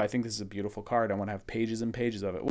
I think this is a beautiful card. I want to have pages and pages of it.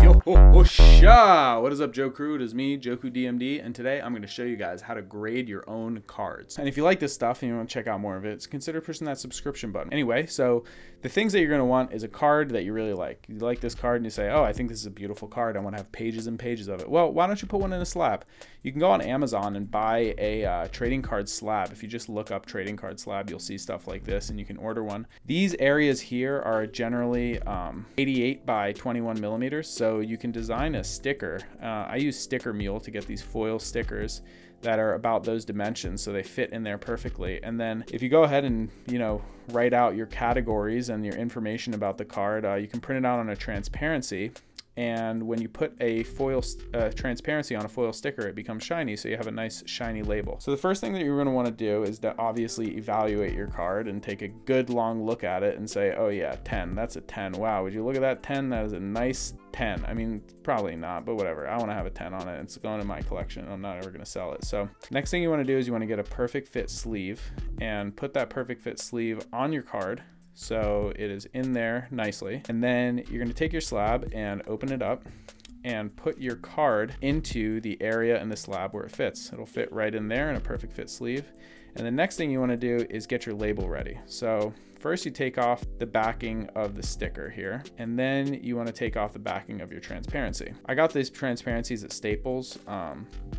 Yo-ho-ho-sha! What is up, Joe Crew? It is me, Johku DMD, and today I'm going to show you guys how to grade your own cards. And if you like this stuff and you want to check out more of it, consider pushing that subscription button. Anyway, so the things that you're going to want is a card that you really like. You like this card and you say, oh, I think this is a beautiful card. I want to have pages and pages of it. Well, why don't you put one in a slab? You can go on Amazon and buy a trading card slab. If you just look up trading card slab, you'll see stuff like this and you can order one. These areas here are generally 88 by 21 millimeters. So you can design a sticker. I use Sticker Mule to get these foil stickers that are about those dimensions, so they fit in there perfectly. And then if you go ahead and, you know, write out your categories and your information about the card, you can print it out on a transparency. And when you put a foil transparency on a foil sticker, it becomes shiny, so you have a nice shiny label. So the first thing that you're gonna wanna do is to obviously evaluate your card and take a good long look at it and say, oh yeah, 10, that's a 10. Wow, would you look at that 10? That is a nice 10. I mean, probably not, but whatever. I wanna have a 10 on it. It's going in my collection. I'm not ever gonna sell it. So next thing you wanna do is you wanna get a perfect fit sleeve and put that perfect fit sleeve on your card, so it is in there nicely. And then you're gonna take your slab and open it up and put your card into the area in the slab where it fits. It'll fit right in there in a perfect fit sleeve. And the next thing you wanna do is get your label ready. So first you take off the backing of the sticker here, and then you wanna take off the backing of your transparency. I got these transparencies at Staples.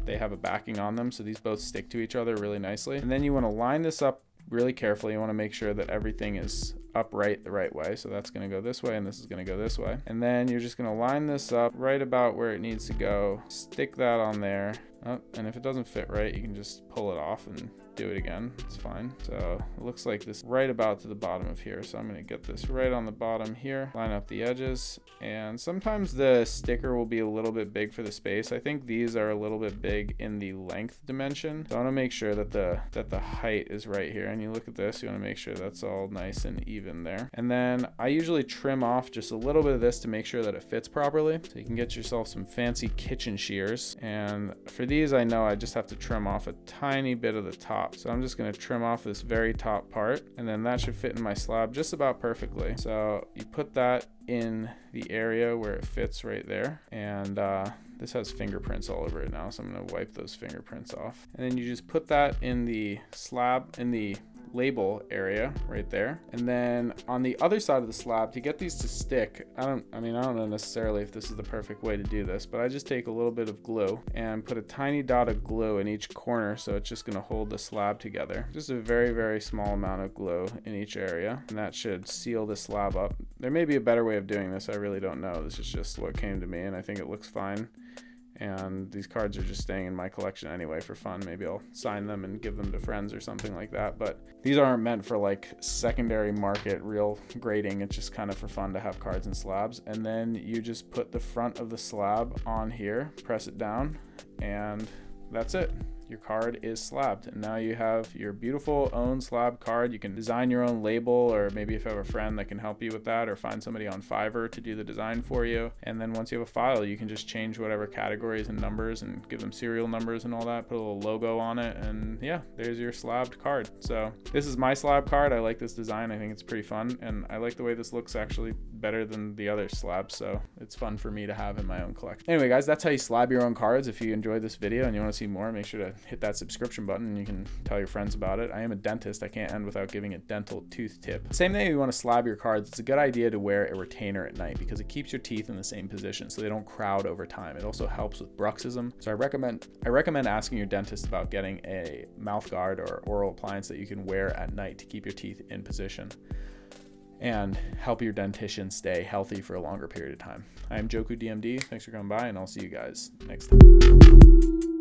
They have a backing on them, so these both stick to each other really nicely. And then you wanna line this up really carefully. You want to make sure that everything is upright the right way. So that's going to go this way and this is going to go this way. And then you're just going to line this up right about where it needs to go. Stick that on there. Oh, and if it doesn't fit right, you can just pull it off and do it again. It's fine. So it looks like this right about to the bottom of here. So I'm going to get this right on the bottom here, line up the edges. And sometimes the sticker will be a little bit big for the space. I think these are a little bit big in the length dimension. So I want to make sure that the height is right here. And you look at this, you want to make sure that's all nice and even there. And then I usually trim off just a little bit of this to make sure that it fits properly. So you can get yourself some fancy kitchen shears. And for these, I know I just have to trim off a tiny bit of the top. So I'm just gonna trim off this very top part, and then that should fit in my slab just about perfectly. So you put that in the area where it fits right there. And this has fingerprints all over it now, so I'm gonna wipe those fingerprints off. And then you just put that in the slab, in the label area right there. And then on the other side of the slab, to get these to stick, I don't know necessarily if this is the perfect way to do this, but I just take a little bit of glue and put a tiny dot of glue in each corner, so it's just going to hold the slab together. Just a very, very small amount of glue in each area, and that should seal the slab up. There may be a better way of doing this, I really don't know. This is just what came to me, and I think it looks fine. And these cards are just staying in my collection anyway for fun. Maybe I'll sign them and give them to friends or something like that. But these aren't meant for like secondary market, real grading. It's just kind of for fun to have cards and slabs. And then you just put the front of the slab on here, press it down, and that's it. Your card is slabbed, and now you have your beautiful own slab card. You can design your own label, or maybe if you have a friend that can help you with that, or find somebody on Fiverr to do the design for you. And then once you have a file, you can just change whatever categories and numbers and give them serial numbers and all that, put a little logo on it, and yeah, there's your slabbed card. So this is my slab card. I like this design. I think it's pretty fun, and I like the way this looks actually better than the other slabs, so it's fun for me to have in my own collection. Anyway, guys, that's how you slab your own cards. If you enjoyed this video and you want to see more, make sure to hit that subscription button. You can tell your friends about it. I am a dentist. I can't end without giving a dental tooth tip. Same thing, you want to slab your cards. It's a good idea to wear a retainer at night because it keeps your teeth in the same position so they don't crowd over time. It also helps with bruxism. So I recommend asking your dentist about getting a mouth guard or oral appliance that you can wear at night to keep your teeth in position and help your dentition stay healthy for a longer period of time. I am Johku DMD. Thanks for coming by, and I'll see you guys next time.